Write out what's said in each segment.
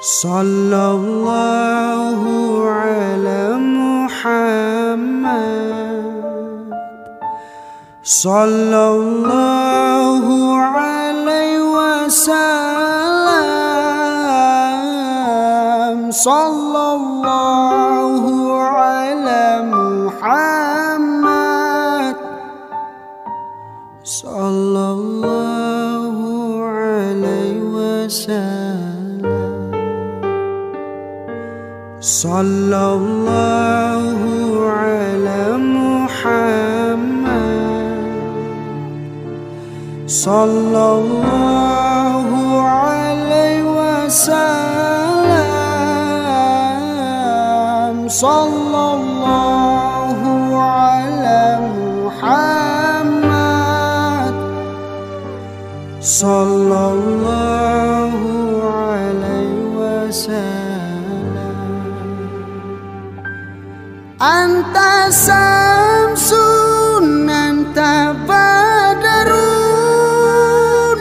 Sallallahu ala Muhammad, sallallahu alaihi wasallam, sallallahu ala Muhammad, sallallahu alaihi wasallam, sallallahu ala Muhammad, sallallahu alaihi wasallam, sallallahu ala Muhammad, sallallahu alaihi wasallam. Anta Samsun, anta Badarun,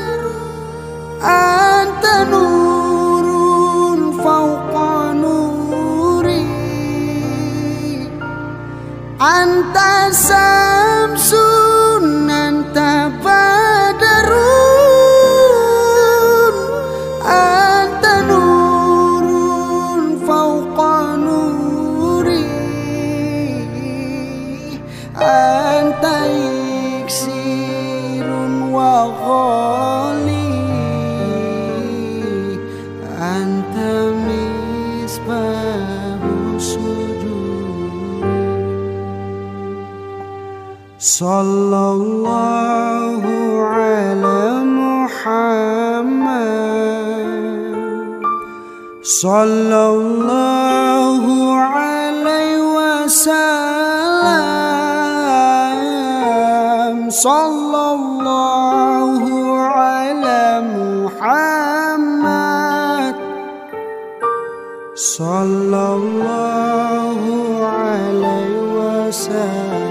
anta Nurun fauqa nuri. Anta Samsun, anta Badarun, anta Nurun fauqa nuri. Anta iksirun wa ghali, anta misbahu suduri. Sallallahu ala Muhammad, sallallahu alaihi wasallam, sallallahu ala Muhammad, sallallahu alaihi wasallam.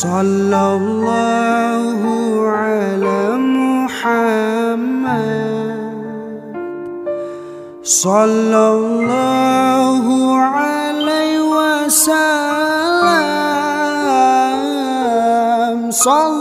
Sallallahu ala Muhammad, sallallahu alaihi wasallam, sallallahu